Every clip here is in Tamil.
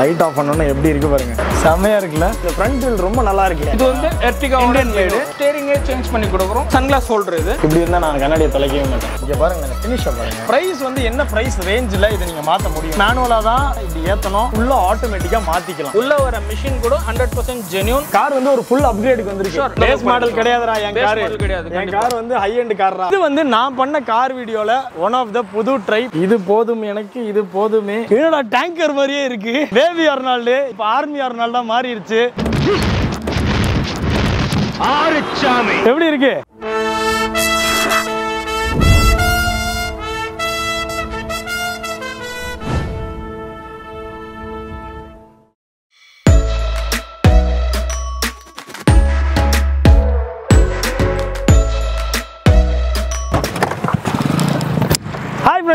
ஹைட் ஆஃப் பண்ணனும்னா எப்படி இருக்கு பாருங்க. செமையா இருக்குல. இந்த ஃப்ரண்ட் வீல் ரொம்ப நல்லா இருக்கு. இது வந்து எர்டிகா இந்தியன் மேட். ஸ்டீரிங் ஏ சேஞ்ச் பண்ணி கொடுக்குறோம். சன்கிளாஸ் ஹோல்டர் இது. இப்படி இருந்தா நான் கண்ணாடியை தொலைக்கவே மாட்டேன். இங்க பாருங்க நான் ஃபினிஷ் பாருங்க. பிரைஸ் வந்து என்ன பிரைஸ் ரேஞ்சில இத நீங்க மாத்த முடியும். மேனுவலா தான் இது ஏத்தணும். உள்ள ஆட்டோமேட்டிக்கா மாத்திக்கலாம். உள்ள வர மெஷின் கூட 100% ஜென்யூன். கார் வந்து ஒரு full upgrade க்கு வந்திருக்கு. பேஸ் மாடல் கிடையாதுடா என் கார். என் கார் வந்து ஹை எண்ட் கார்டா. இது வந்து நான் பண்ண கார் வீடியோல one of the புது ட்ரை. இது போதும் எனக்கு இது போதுமே. என்னடா டேங்கர் மாதிரியே இருக்கு. பேபி ஆர்னால்டு இப்ப ஆர்மி ஆர்னால்டா மாறிடுச்சு. எப்படி இருக்கு?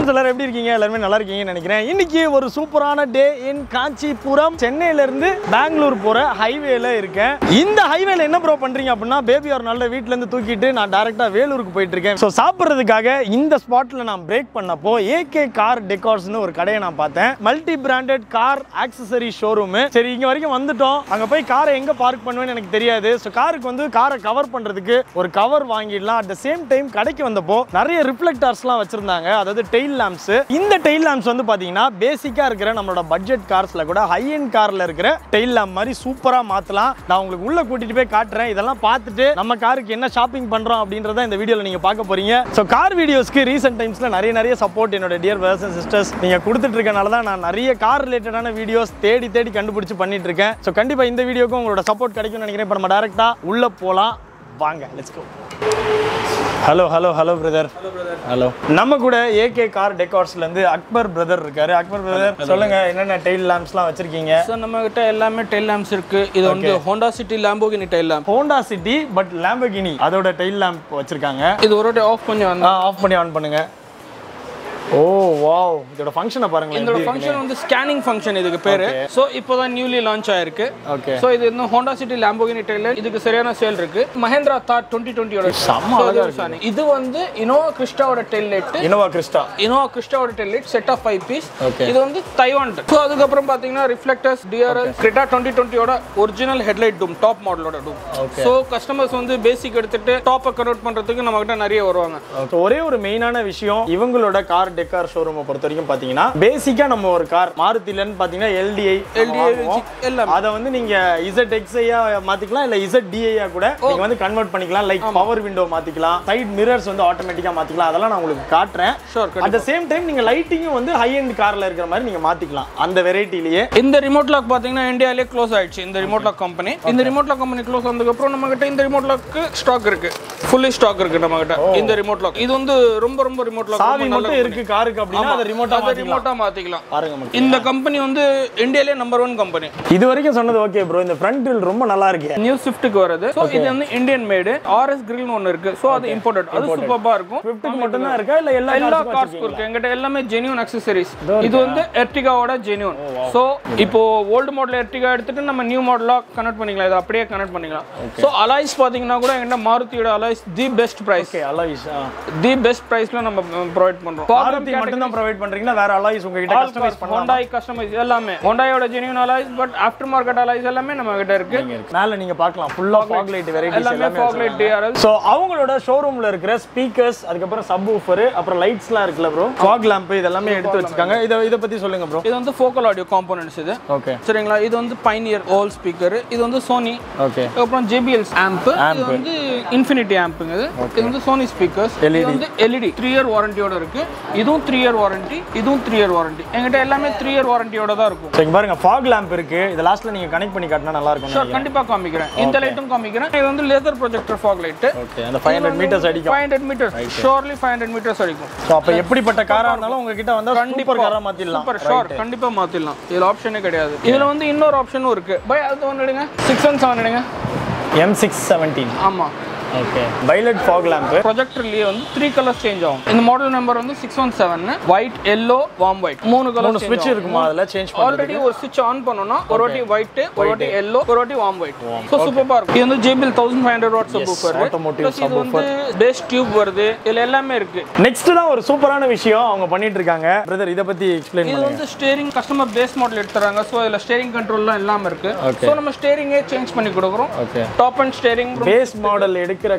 எல்லாரும் எப்படி இருக்கீங்க? எல்லாரும் நல்லா இருக்கீங்கன்னு நினைக்கிறேன். இன்னைக்கு ஒரு சூப்பரான டே இன் காஞ்சிபுரம். சென்னையில இருந்து பெங்களூர் போற ஹைவேல இருக்கேன். இந்த ஹைவேல என்ன ப்ரோ பண்றீங்க அப்படின்னா, பேபி ஒரு நாள் வீட்ல இருந்து தூக்கிட்டு நான் டைரக்டா வேலூருக்கு போயிட்டு இருக்கேன். சோ சாப்பிடுறதுக்காக இந்த ஸ்பாட்ல நான் பிரேக் பண்ணப்போ ஏகே கார் டெக்கார்ஸ்னு ஒரு கடையை நான் பார்த்தேன். Multi branded car accessory showroom. சரி இங்க வரைக்கும் வந்துட்டோம். அங்க போய் காரை எங்க பார்க் பண்ணுவேன்னு எனக்கு தெரியாது. சோ காருக்கு வந்து காரை கவர் பண்றதுக்கு ஒரு கவர் வாங்கிடலாம். அட் த சேம் டைம் கடைக்கு வந்தப்போ நிறைய ரிஃப்ளெக்டர்ஸ்லாம் வச்சிருந்தாங்க. அதாவது டெயில் லாம்ப்ஸ். இந்த டெயில் லாம்ப்ஸ் வந்து பாத்தீங்கன்னா பேசிக்கா இருக்கிற நம்மளோட பட்ஜெட் கார்ஸ்ல கூட ஹை எண்ட் கார்ல இருக்கிற டெயில் லாம்ப் மாதிரி சூப்பரா மாத்தலாம். நான் உங்களுக்கு உள்ள கூட்டிட்டு போய் காட்டுறேன். இதெல்லாம் பார்த்துட்டு நம்ம காருக்கு என்ன ஷாப்பிங் பண்றோம் அப்படின்றத இந்த வீடியோல நீங்க பார்க்க போறீங்க. சோ கார் வீடியோஸ்க்கு ரீசன்ட் டைம்ஸ்ல நிறைய சப்போர்ட் என்னோட டியர் பிரதர்ஸ் அண்ட் சிஸ்டர்ஸ் நீங்க கொடுத்துட்டு இருக்கனால தான் நான் நிறைய கார் ரிலேட்டடான வீடியோஸ் தேடி கண்டுபிடிச்சு பண்ணிட்டு இருக்கேன். சோ கண்டிப்பா இந்த வீடியோக்கு உங்களோட சப்போர்ட் கிடைக்கும்னு நினைக்கிறேன். இப்ப நம்ம டைரக்டா உள்ள போலாம். வாங்க, let's go. Hello hello hello brother. Hello. நம்ம கூட ஏகே கார் டெக்கார்ஸ்ல இருந்து அக்பர் பிரதர் இருக்காரு. அக்பர் பிரதர், சொல்லுங்க என்னென்ன டெயில் லாம்ப்ஸ்லாம் வச்சிருக்கீங்க? சார் நம்ம கிட்ட எல்லாமே டெயில் லாம்ப்ஸ் இருக்கு. இது வந்து Honda City Lamborghini tail lamp. Honda City but Lamborghini அதோட டெயில் லாம்ப் வச்சிருக்காங்க. இது ஒரு வாட்டி ஆஃப் பண்ணி ஆன் பண்ணுங்க. Oh wow. இதோட ஃபங்க்ஷனை பாருங்க. இதோட ஃபங்க்ஷன் வந்து ஸ்கேனிங் ஃபங்க்ஷன் இதுக்கு பேரு. சோ இப்போதான் நியூலி லான்ச் ஆயிருக்கு. ஓகே. சோ இது இன்னும் Honda City Lamborghini டெயில். இதுக்கு சரியான சேல் இருக்கு. Mahendra Thar 2020 ஓட செம அழகா இருக்கு. இது வந்து Innova Crysta ஓட டெயில் லைட். Innova Crysta ஓட tail light set of 5 piece. இது வந்து தைவான். சோ அதுக்கு அப்புறம் பாத்தீங்கன்னா ரிஃப்ளெக்டர்ஸ் DRL Creta 2020 ஓட ஒரிஜினல் ஹெட்லைட் டூம் டாப் மாடலோட டூம். சோ கஸ்டமர்ஸ் வந்து பேசிக் எடுத்துட்டு டாப்பை கன்வெர்ட் பண்றதுக்கு நம்ம கிட்ட நிறைய வருவாங்க. ஒரே ஒரு மெயினான விஷயம் இவங்களோட கார் டெக்கார் ஷோரூமை பொறுத்த வரைக்கும் பாத்தீங்கன்னா பேசிக்கா நம்ம ஒரு கார் மாருதிலன்னு பாத்தீங்கன்னா LDI எல்லாம் அத வந்து நீங்க ZXI மாத்திக்கலாம். இல்ல ZDI கூட நீங்க வந்து கன்வெர்ட் பண்ணிக்கலாம். லைக் பவர் விண்டோ மாத்திக்கலாம், சைடு மிரர்ஸ் வந்து ஆட்டோமேட்டிக்கா மாத்திக்கலாம். அதெல்லாம் நான் உங்களுக்கு காட்றேன். அட் தி சேம் டைம் நீங்க லைட்டிங்கும் வந்து ஹை எண்ட் கார்ல இருக்கிற மாதிரி நீங்க மாத்திக்கலாம். அந்த வெரைட்டிலயே இந்த ரிமோட் லாக் பாத்தீங்கன்னா இந்தியாலயே க்ளோஸ் ஆயிடுச்சு. இந்த ரிமோட் லாக் கம்பெனி க்ளோஸ் ஆனதுக்கு அப்புறம் நம்ம கிட்ட இந்த ரிமோட் லாக் ஸ்டாக் இருக்கு. ஃபுல்லி ஸ்டாக் இருக்கு நம்ம கிட்ட இந்த ரிமோட் லாக். இது வந்து ரொம்ப ரிமோட் லாக் நல்லா இருக்கு காருக்கு அப்படினா அத ரிமோட்டா மாத்திக்கலாம். பாருங்க இந்த கம்பெனி வந்து இந்தியாலயே நம்பர் 1 கம்பெனி. இது வரைக்கும் சொன்னது ஓகே bro. இந்த ஃப்ரண்ட் grill ரொம்ப நல்லா இருக்கு. நியூ ஸ்விஃப்ட்க்கு வரது. சோ இது வந்து இந்தியன் மேட். RS grill ஒன்னு இருக்கு. சோ அது இம்போர்ட்டட். அது சூப்பரா இருக்கும். ஸ்விஃப்ட்க்கு மட்டும் தான் இருக்கா இல்ல எல்லா கார்ஸ்க்கு இருக்கு? எங்கட்ட எல்லாமே ஜென்யூன் ஆக்சஸரீஸ். இது வந்து Ertiga ஓட ஜென்யூன். சோ இப்போ ஓல்ட் மாடல் Ertiga எடுத்துட்டு நம்ம நியூ மாடலா கனெக்ட் பண்ணிக்கலாம். இது அப்படியே கனெக்ட் பண்ணிக்கலாம். சோ அலாய்ஸ் பாத்தீங்கன்னா கூட எங்கட்ட மாருதியோட alloys the best price. Okay alloys the best பிரைஸ்ல நம்ம ப்ரொவைட் பண்றோம். மாருதி மட்டும் தான் ப்ரொவைட் பண்றீங்களா? வேற அலாய்ஸ் உங்க கிட்ட கஸ்டமைஸ் பண்ணலாம். Honda கஸ்டமைஸ் எல்லாமே Hondaயோட genuine alloys but after market alloys எல்லாமே நம்ம கிட்ட இருக்கு. மேல நீங்க பார்க்கலாம் ஃபுல்லா ஃபாக் லைட் வெரைட்டிஸ் எல்லாமே. Fog light DRL. சோ அவங்களோட ஷோரூம்ல இருக்கிற ஸ்பீக்கர்ஸ், அதுக்கு அப்புறம் சப்வூஃபர், அப்புறம் லைட்ஸ்லாம் இருக்குல bro. ஃபாக் லாம்ப் இதெல்லாம் எடுத்து வச்சிருக்காங்க. இத பத்தி சொல்லுங்க bro. இது வந்து Focal Audio காம்போனன்ட்ஸ் இது. ஓகே சரிங்களா? இது வந்து Pioneer ஹோல் ஸ்பீக்கர். இது வந்து Sony. ஓகே. அப்புறம் JBL ஆம்ப். இது வந்து Infinity ஆம்ப்ங்க இது. இது வந்து Sony ஸ்பீக்கர்ஸ். இது வந்து LED 3 இயர் வாரண்டியோட இருக்கு. இதுவும் 3 இயர் வாரண்டி, இதுவும் 3 இயர் வாரண்டி. எங்கட்ட எல்லாமே 3 இயர் வாரண்டியோட தான் இருக்கும். சோ இங்க பாருங்க ஃபாக் லாம்ப் இருக்கு. இத லாஸ்ட்ல நீங்க கனெக்ட் பண்ணி காட்டினா நல்லா இருக்கும். சார் கண்டிப்பா காமிக்கிறேன். இந்த லைட்டும் காமிக்கிறேன். இது வந்து laser projector fog light. Okay. அந்த 500 மீட்டர்ஸ் அடிக்கும். 500 மீட்டர்ஸ் ஷூர்லி 500 மீட்டர்ஸ் அடிக்கும். சோ அப்ப எப்படிப்பட்ட காரா இருந்தாலும் உங்க கிட்ட வந்தா சூப்பர் காரா மாத்திடலாம். சூப்பர் ஷூர் கண்டிப்பா மாத்திடலாம். இதுல ஆப்ஷனே கிடையாது. இதுல வந்து இன்னொரு ஆப்ஷனும் இருக்கு. பை அது வந்து எடுங்க 617 எடுங்க. M617. ஆமா Okay. Violet fog lamp. Projector three colors change. In the model number 617. White, yellow, warm white. Mono colors change. Switch already one switch on okay. White, yellow, warm white. Warm. So okay. Super power. This is JBL 1500 watt subwoofer. Yes. Automotive subwoofer. Base tube varde. Next na or super ana vishayam avanga pannit irukanga. Brother, idha patti explain panunga. This is steering customer base model edutharanga. So illa steering control la ellam irukku. So nama steering e change panni kudukrom. Okay. Top end steering base model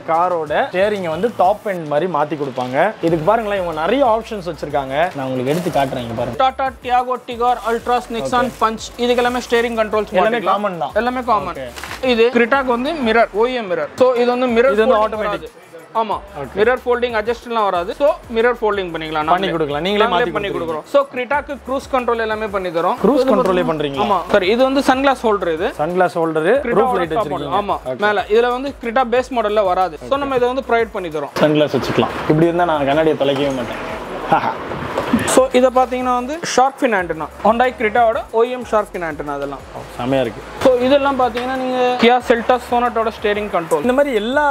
car oda steering vandu top end mari maati kudupanga idukku paarengla ivanga nariya options vechirukanga na ungalku eduthu kaatren paare Tata Tiago Tigor Ultras Nexon Punch idukellame steering controls model common da ellame common idu Creta ku vandu mirror OEM mirror so idu vandu mirror idu automatic okay. Mirror folding adjust so mirror folding so Creta cruise control cruise control this is sunglass holder sunglass holder roof light okay. Creta base model okay. So we idu pride sunglass so idha pathina shark fin antenna Honda Crysta oda OEM shark fin antenna adala samaya irukku so idella pathina neenga Kia Seltos Sonata oda steering control indha mari ella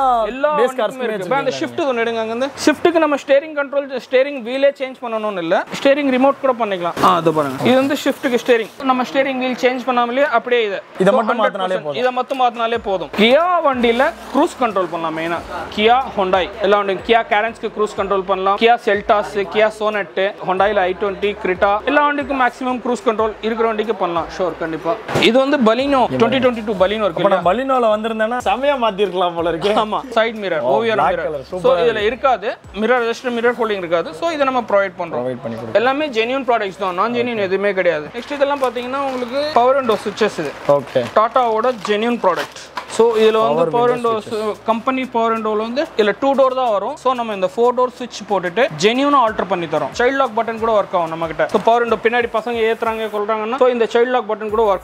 base cars irukku ba and shift one edunga anga shift ku nama steering control steering wheel e change pananonu illa steering remote kuda pannikalam adha paranga idu shift ku steering nama steering wheel change pannamile apdiye idha mattum maathnaale podum Kia vandila cruise control pannalam maina Kia Honda ella undu Kia Carens ku cruise control pannalam Kia Seltos Kia Sonata Honda i20 Creta maximum cruise control sure this is Baleno 2022 Baleno Baleno side mirror mirror so mirror register mirror folding so this we provide provide genuine products non genuine next power and door switches okay Tata genuine product so power and door company power and door two door so we have 4-door switch genuine alter child lock button work so power and door pinadi pasanga eetranga kolranga so indha child lock button kuda work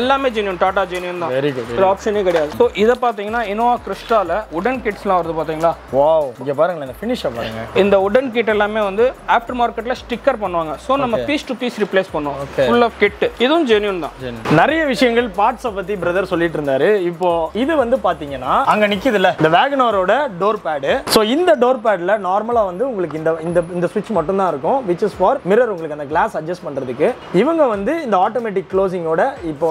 ellame genuine Tata genuine very good so option e kediyadu so idha pathina Innova Crysta la wooden kits la varudhu pathina wow inga paranga indha finish paranga indha wooden kit ellame after market la sticker pannuvanga so nama piece to piece replace pannuvom full of kit idhum genuine da nariya vishayangal parts pathi brother sollitte irundharu ipo இது பாத்தீங்கன்னா அங்க நிக்குதுல இந்த வேகனரோட டோர் பேட் சோ இந்த டோர் பேட்ல நார்மலா உங்களுக்கு இந்த இந்த ஸ்விட்ச் மட்டும் தான் இருக்கும் which is for mirror உங்களுக்கு அந்த கிளாஸ் அட்ஜஸ்ட் பண்றதுக்கு இவங்க இந்த ஆட்டோமேட்டிக் க்ளோசிங்கோட இப்போ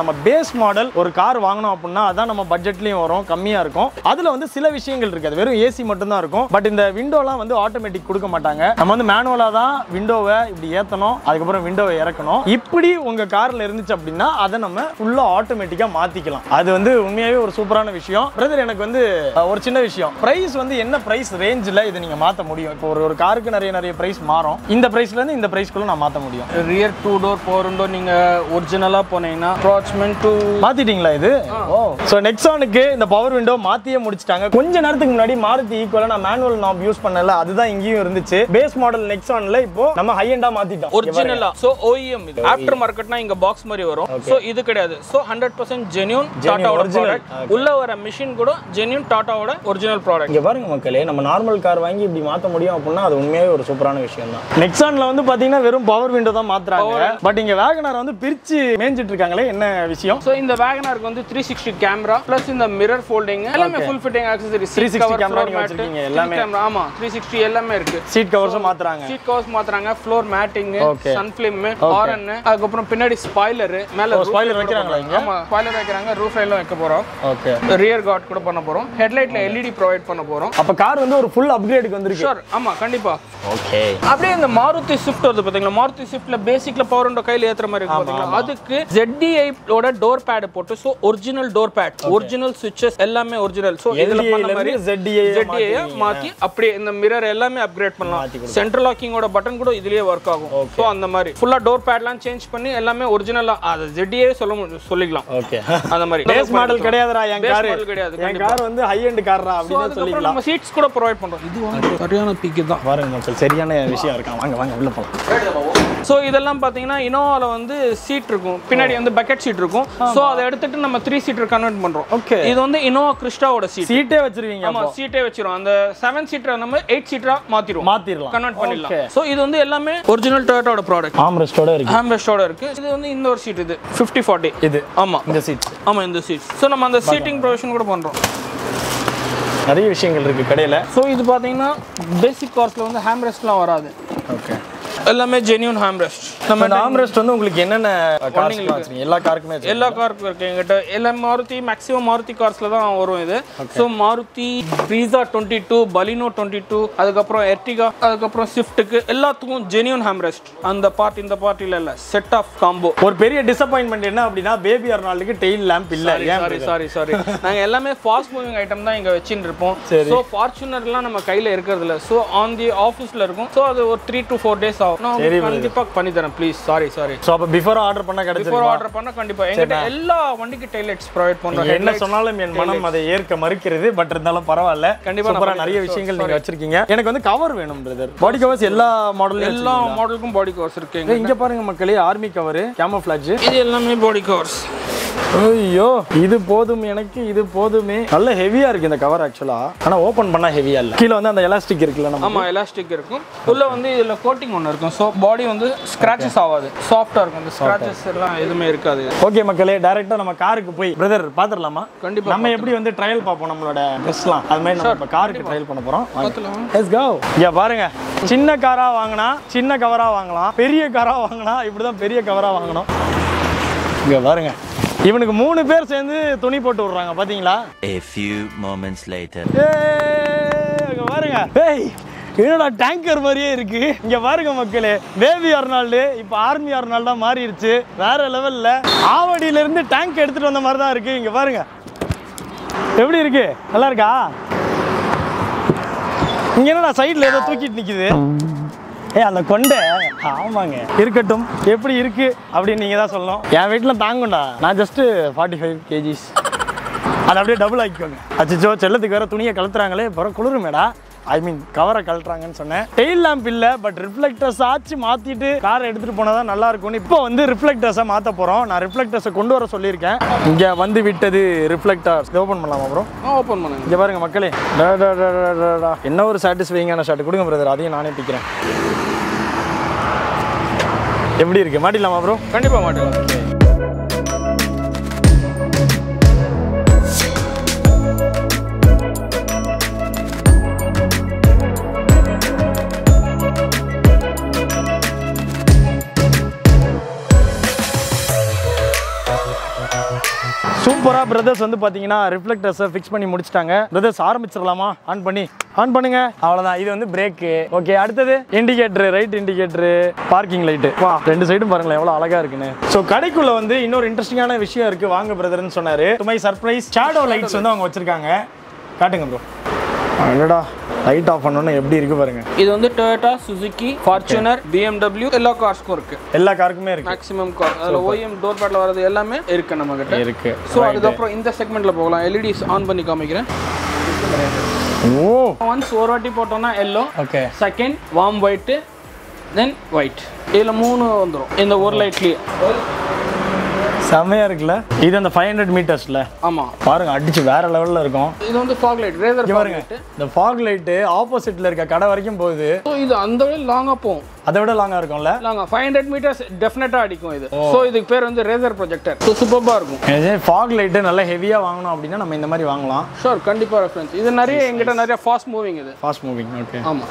நம்ம பேஸ் மாடல் ஒரு கார் வாங்கணும் அப்படினா அதான் நம்ம பட்ஜெட்லயும் வரும் கம்மியா இருக்கும் அதுல சில விஷயங்கள் இருக்காது வெறும் ஏசி மட்டும் தான் இருக்கும் பட் இந்த விண்டோலாம் ஆட்டோமேட்டிக் கொடுக்க மாட்டாங்க நம்ம மேனுவலா தான் விண்டோவை இப்படி ஏத்தணும் அதுக்கு அப்புறம் விண்டோவை இறக்கணும் இப்படி உங்க கார்ல இருந்துச்சு அப்படினா அத நம்ம ஃபுல்லா ஆட்டோமேட்டிக்கா மாத்திக்கலாம் அது உண்மையாவே ஒரு சூப்பரான விஷயம் பிரதர் எனக்கு ஒரு சின்ன விஷயம் பிரைஸ் என்ன பிரைஸ் ரேஞ்சில இது நீங்க மாத்த முடியும் இப்போ ஒரு காருக்கு நிறைய பிரைஸ் மாறும் இந்த பிரைஸ்ல இருந்து இந்த பிரைஸ்க்குள்ள நான் மாத்த முடியும் ரியர் 2 டோர் 4 டோர் நீங்க ஒரிஜினலா போனீங்கன்னா அப்ராக்ஸிமேட் டு மாத்திட்டீங்களா இது ஓ சோ நெக்ஸானுக்கு இந்த பவர் விண்டோ மாத்தியே முடிச்சிட்டாங்க கொஞ்ச நேரத்துக்கு முன்னாடி மாருதி ஈக்குவலா நான் மேனுவல் நாப் யூஸ் பண்ணல அதுதான் இங்கேயும் இருந்துச்சு பேஸ் மாடல் நெக்ஸான்ல இப்போ நம்ம ஹை எண்டா மாத்திட்டோம் ஒரிஜினலா சோ OEM இது ஆஃப்டர் மார்க்கெட்னா இங்க பாக்ஸ் மாதிரி வரும் சோ இது கிடையாது சோ 100% ஜென்யூன் டாடா ஒரிஜினல் உள்ள வர மெஷின் கூட ஜென்யூன் டாட்டாவோட ஒரிஜினல் ப்ராடக்ட் இங்க பாருங்க மக்களே நம்ம நார்மல் கார் வாங்கி இப்படி மாத்த முடியும் அப்படினா அது உண்மையாவே ஒரு சூப்பரான விஷயம் தான் நெக்ஸான்ல பாத்தீங்கன்னா வெறும் பவர் விண்டோ தான் மாத்துறாங்க பட் இங்க வேகனார் பிரிச்சு மேஞ்சிட்டு இருக்காங்களே என்ன விஷயம் சோ இந்த வேகனாருக்கு 360 கேமரா பிளஸ் இந்த மிரர் ஃபோல்டிங் எல்லாமே ஃபுல் ஃபிட்டிங் ஆக்சஸரீஸ் 360 கேமரா நீங்க வச்சிருக்கீங்க எல்லாமே ஆமா 360 எல்லாமே இருக்கு சீட் கவர்ஸ் மாத்துறாங்க floor matting sun film horn அதுக்கு அப்புறம் பின்னாடி ஸ்பாயிலர் மேல ஸ்பாயிலர் வைக்கறாங்களா இங்க ஆமா ஸ்பாயிலர் வைக்கறாங்க ரூஃப் லைன் வைக்க போறோம் okay rear guard kuda panna porom headlight la LED provide panna porom appo car oru full upgrade ku vandirukku sure ama kandipa okay apdi indha Maruti Swift varudhu pathina Maruti Swift la basic la power window kaiyila eethra mari irukku pathina adukku ZDI oda door pad pottu so original door pad original switches ellame original so idhula panna mari ZDI maati apdi indha mirror ellame upgrade pannalam center locking oda button kuda idhileye work agum so andha mari full door pad la change panni ellame original ZDI solla solikalam okay andha mari base model kedaiyadra So, this is a seat. It's a bucket seat. So, we convert 3-seater. Okay. This is the Innova Crysta seat. Seat? Seat. 7-seater, 8-seater. Convert. So, this is the original Toyota product. Armrest. This is the indoor seat. 50-40. This is the seat. So, we do the seating provision. So, this is basic course, hamrest. Okay. All genuine hamrest. So, hamrest is all cars? All cars. Maruti, maximum Maruti cars. So, Maruti, Frieza 22, Baleno 22, Ertiga, Swift. All genuine hamrest. And the part in the party, set off combo. One very disappointment is that baby Arnold tail lamp. Sorry. We have fast moving items. So Fortuner la nama kaiyila irukradilla, so on the office la irukum, so adu 3 to 4 days aagum. No, kandipa panni tharan please, sorry. So before order panna kadachirukku, before order panna kandipa engitta ella vandikku taillights provide pandrom. Enna sonalum en manam adha yerka marukirathu, but irundhalum paravalla kandipa pora nariya vishayangal neenga vechirkinga. Enakku vandu cover venum brother, body covers ella model ku body covers irukkenga. Inga paarenga makkale, army cover, camouflage, idu ellame body covers. Oh, this is a heavy cover actually. But open it heavy. There is elastic. Yes, elastic. There is a coating on it. So body is scratches. Soft. Scratches. Okay, Makale, directly we go to the car. Brother, let's see. We will trial our dress. Let's go. Yeah, see. Chinna car, chinna cover, periya car, periya cover. Here, see. இவனுக்கு 3 பேர் சேர்ந்து துணி போட்டு விடுறாங்க பாத்தீங்களா? A few moments later. ஏய் பாருங்க. ஏய் என்னடா டேங்கர் மாதிரியே இருக்கு. இங்க பாருங்க மக்களே, பேபி ஆர்னால்ட் இப்போ ஆர்மி ஆர்னால்டா மாறிடுச்சு. வேற லெவல்ல ஆவடியில இருந்து டேங்க் எடுத்துட்டு வந்த மாதிரி தான் இருக்கு. இங்க பாருங்க. எப்படி இருக்கு? நல்லா இருக்கா? இங்க என்னடா சைடுல ஏதோ தூக்கிட்டு நிக்குது? ஏய் அந்த கொண்டை ஆமாங்க இருக்கட்டும் எப்படி இருக்கு அப்படி நீங்க தான் சொல்லணும். என் வெயிட்ல தாங்கும்டா. நான் just 45 kg. அத அப்படியே டபுள் ஆக்கிக்கோங்க. அச்சச்சோ செல்லத்துக்கு வேற துணியை கலத்துறாங்களே பர குளுருமேடா. I mean கவரை கலத்துறாங்கன்னு சொன்னேன். டெயில் லாம்ப் இல்ல பட் ரிஃப்ளெக்டர்ஸ் ஆச்சு மாத்திட்டு கார் எடுத்துட்டு போனா தான் நல்லா இருக்கும்னு இப்போ வந்து ரிஃப்ளெக்டர்ஸை மாத்த போறோம். நான் ரிஃப்ளெக்டர்ஸை கொண்டு வர சொல்லியிருக்கேன். இங்க வந்து விட்டது ரிஃப்ளெக்டர்ஸ். ஓபன் பண்ணலாமா bro? ஓபன் பண்ணுங்க. இங்க பாருங்க மக்களே. என்ன ஒரு சாட்டிஸ்ஃபையிங்கான ஷாட் கொடுங்க பிரதர். அதையும் நானே பிக்கிறேன். எப்படி இருக்கு? மாட்டிடலாமா ப்ரோ? கண்டிப்பா மாட்டிடலாம். சூப்பரா பிரதர்ஸ் வந்து பாத்தீங்கன்னா ரிஃப்ளெக்டர்ஸ் ஃபிக்ஸ் பண்ணி முடிச்சிட்டாங்க. பிரதர்ஸ் ஆரம்பிச்சிரலாமா? ஆன் பண்ணுங்க. அவ்வளவுதான். இது வந்து பிரேக். ஓகே, அடுத்து indicator, right indicator, parking light. வா, ரெண்டு சைடும் பாருங்க எவ்வளவு அழகா இருக்குன்னு. சோ கடைக்குள்ள வந்து இன்னொரு இன்ட்ரஸ்டிங்கான விஷயம் இருக்கு. வாங்க பிரதர்ன்னு சொன்னாரு. To my surprise shadow lights வந்து அவங்க வச்சிருக்காங்க. காட்டுங்க ப்ரோ. அடடா, லைட் ஆஃப் பண்ணனும்னா எப்படி இருக்கு பாருங்க. இது வந்து Toyota, Suzuki, Fortuner, BMW எல்லா கார்ஸ்க்கும் இருக்கு. எல்லா காருக்குமே இருக்கு. Maximum car. அதுல OEM டோர் பேட்ல வரது எல்லாமே இருக்கு நம்ம கிட்ட. இருக்கு. சோ அதுக்கு அப்புறம் இந்த செக்மெண்ட்ல போகலாம். LEDs ஆன் பண்ணி காமிக்கிறேன். ஓ, once ஓரட்டி போட்டோம்னா yellow. Okay. Second warm white, then white. இதுல மூணு வந்துரும். இந்த ஒரு லைட்லயே செமையா இருக்குல. இது அந்த 500 மீட்டர்ஸ்ல. ஆமா. பாருங்க அடிச்சு வேற லெவல்ல இருக்கும். இது வந்து fog light, radar fog light. இந்த fog light ஆப்போசிட்ல இருக்க கடை வரைக்கும் போகுது. சோ இது அந்தவே லாங்கா போகும். அதவிட லாங்கா இருக்கும்ல? லாங்கா 500 மீட்டர்ஸ் டெஃபினட்டா அடிக்கும் இது. சோ இதுக்கு பேர் வந்து radar projector. சோ சூப்பர்பா இருக்கும். இது fog light நல்ல ஹெவியா வாங்கணும் அப்படினா நம்ம இந்த மாதிரி வாங்கலாம். ஷூர், கண்டிப்பா ரெஃபரன்ஸ். இது நிறைய ஃபாஸ்ட் மூவிங் இது. Fast moving. ஓகே. ஆமா.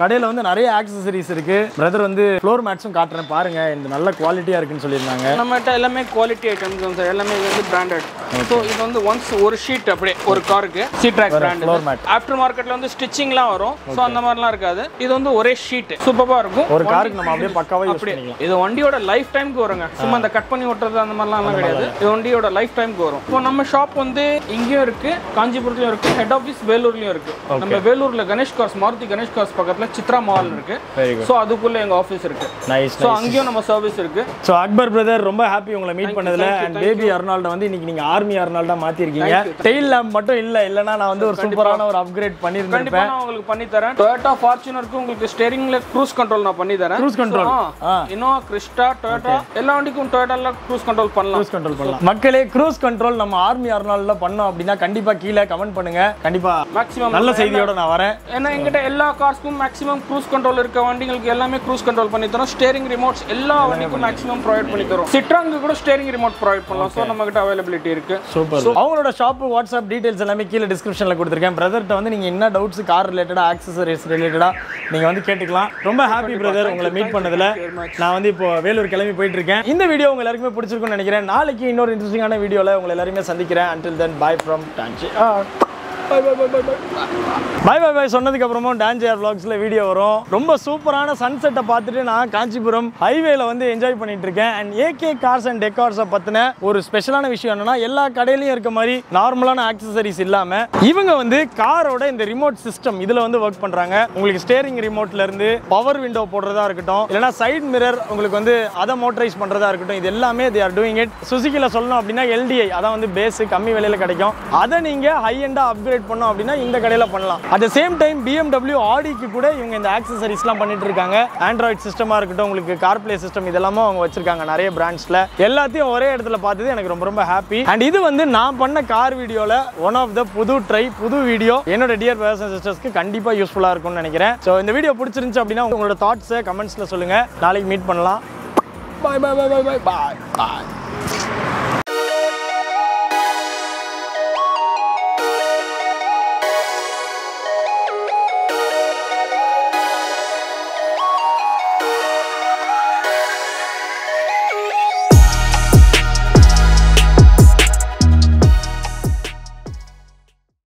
கடையில வந்து நிறைய ஆக்சஸரீஸ் இருக்கு. பிரதர் வந்து ஃப்ளோர் மேட்ஸும் காட்றேன் பாருங்க. இந்த நல்ல குவாலிட்டியா இருக்குன்னு சொல்லிருந்தாங்க. நம்மட்ட எல்லாமே குவாலிட்டி ஐட்டம்ஸ் வந்து எல்லாமே வந்து பிராண்டட். சோ இது வந்து once ஒரு ஷீட் அப்படியே ஒரு காருக்கு சீட்ராக் பிராண்ட். ஆஃப்டர் மார்க்கெட்ல வந்து ஸ்டிச்சிங்லாம் வரும். சோ அந்த மாதிரிலாம் இருக்காது. இது வந்து ஒரே ஷீட். சூப்பரா இருக்கும். ஒரு காருக்கு நம்ம அப்படியே பக்காவா யூஸ் பண்ணிக்கலாம். இது வண்டியோட லைஃப் டைம்க்கு வருங்க. சும்மா அந்த கட் பண்ணி ஓட்டறது அந்த மாதிரிலாம் கிடையாது. இது வண்டியோட லைஃப் டைம்க்கு வரும். இப்போ நம்ம ஷாப் வந்து இங்கேயும் இருக்கு, காஞ்சிபுரத்துலயும் இருக்கு, ஹெட் ஆஃபீஸ் வேலூர்லயும் இருக்கு. நம்ம வேலூர்ல கணேஷ் கார்ஸ், மாருதி கணேஷ் கார்ஸ் பக்கத்துல சித்ரா மால் இருக்கு. சோ அதுக்குள்ள எங்க ஆபீஸ் இருக்கு. நைஸ். சோ அங்கேயும் நம்ம சர்வீஸ் இருக்கு. சோ அக்பர் பிரதர் ரொம்ப ஹேப்பி உங்களை மீட் பண்ணதுல. அண்ட் பேபி அர்னால்ட் வந்து இன்னைக்கு நீங்க ஆர்மி அர்னால்டா மாத்தி இருக்கீங்க. டெயில் லாம்ப் மட்டும் இல்லனா நான் வந்து ஒரு சூப்பரான ஒரு அப்கிரேட் பண்ணிருந்தேன். கண்டிப்பா நான் உங்களுக்கு பண்ணி தரேன். Toyota Fortunerக்கு உங்களுக்கு ஸ்டீரிங்ல க்ரூஸ் கண்ட்ரோல் நான் பண்ணி தரேன். Cruise control Innova Crysta Toyota எல்லா வண்டிக்கும் Toyotaல க்ரூஸ் கண்ட்ரோல் பண்ணலாம். க்ரூஸ் கண்ட்ரோல் பண்ணலாம். மக்களே க்ரூஸ் கண்ட்ரோல் நம்ம ஆர்மி அர்னால்டல பண்ணோம் அப்படினா கண்டிப்பா கீழ கமெண்ட் பண்ணுங்க. கண்டிப்பா மேக்ஸिमम நல்ல செய்தியோட நான் வரேன். ஏன்னா என்கிட்ட எல்லா கார்ஸ்க்கும் மேக்ஸिमम க்ரூஸ் கண்ட்ரோல் இருக்க வண்டிகளுக்கு எல்லாமே க்ரூஸ் கண்ட்ரோல் பண்ணி தரோம். ஸ்டீரிங் ரிமோட்ஸ் எல்லா வண்டிக்கும் மேக்ஸिमम ப்ரொவைட் பண்ணி தரோம். Citroenக்கு கூட ஸ்டீரிங் ரிமோட் ப்ரொவைட் பண்ணலாம். சோ நம்மகிட்ட அவேலபிலிட்டி இருக்கு. சூப்பர். அவங்களோட ஷாப் வாட்ஸ்அப் டீடைல்ஸ் எல்லாமே கீழ டிஸ்கிரிப்ஷன்ல கொடுத்திருக்கேன். பிரதர்ட்ட வந்து நீங்க என்ன டவுட்ஸ் கார் ரிலேட்டடா ஆக்சஸரீஸ் ரிலேட்டடா நீங்க வந்து கேட்டுக்கலாம். ரொம்ப ஹேப்பி பிரதர் உங்களை மீட் பண்ணதுல. நான் வந்து இப்போ வேலூர் கிளம்பி போயிட்டு இருக்கேன். இந்த வீடியோ உங்களுக்கு எல்லாருக்குமே பிடிச்சிருக்கும்னு நினைக்கிறேன். நாளைக்கு இன்னொரு இன்ட்ரஸ்டிங்கான வீடியோல உங்களை எல்லாரையும் சந்திக்கிறேன். until then bye from Punch. Bye bye bye சொன்னதுக்கு அப்புறமும் டான்ஜர் vlogsல வீடியோ வரும். ரொம்ப சூப்பரான சன்செட்டை பார்த்துட்டு நான் காஞ்சிபுரம் ஹைவேல வந்து என்ஜாய் பண்ணிட்டு இருக்கேன். அண்ட் ஏகே கார்ஸ் அண்ட் டெக்கார்ஸை பத்தின ஒரு ஸ்பெஷலான விஷயம் என்னன்னா, எல்லா கடையிலையும் இருக்க மாதிரி நார்மலான ஆக்சசரிஸ் இல்லாம இவங்க வந்து காரோட இந்த ரிமோட் சிஸ்டம் இதுல வந்து ஒர்க் பண்றாங்க. உங்களுக்கு ஸ்டேரிங் ரிமோட்ல இருந்து பவர் விண்டோ போடுறதா இருக்கட்டும், இல்லைன்னா சைட் மிரர் உங்களுக்கு வந்து அதை மோட்டரைஸ் பண்றதா இருக்கட்டும், இது எல்லாமே தே ஆர் டூயிங் இட். சுசுகில சொல்லணும் அப்படின்னா LDI அதான் வந்து பேஸ் கம்மி விலையில கிடைக்கும். அதை நீங்க ஹை எண்டா அப்கிரேட் பண்ணோம் அப்படினா இந்த கடையில பண்ணலாம். At the same time BMW ஆடிக்கு கூட இவங்க இந்த ஆக்சஸரீஸ்லாம் பண்ணிட்டு இருக்காங்க. Android சிஸ்டமா இருக்கட்டும், உங்களுக்கு CarPlay சிஸ்டம் இதெல்லாம் அவங்க வச்சிருக்காங்க நிறைய பிராண்ட்ஸ்ல. எல்லாத்தையும் ஒரே இடத்துல பார்த்தது எனக்கு ரொம்ப ரொம்ப ஹாப்பி. அண்ட் இது வந்து நான் பண்ண கார் வீடியோல ஒன் ஆஃப் தி புது ட்ரை புது வீடியோ. என்னோட டியர் பிரதர்ஸ் அண்ட் சிஸ்டர்ஸ்க்கு கண்டிப்பா யூஸ்ஃபுல்லா இருக்கும்னு நினைக்கிறேன். சோ இந்த வீடியோ பிடிச்சிருந்துச்சு அப்படினா உங்களோட தாட்ஸ் கமெண்ட்ஸ்ல சொல்லுங்க. நாளைக்கு மீட் பண்ணலாம். Bye bye bye bye by.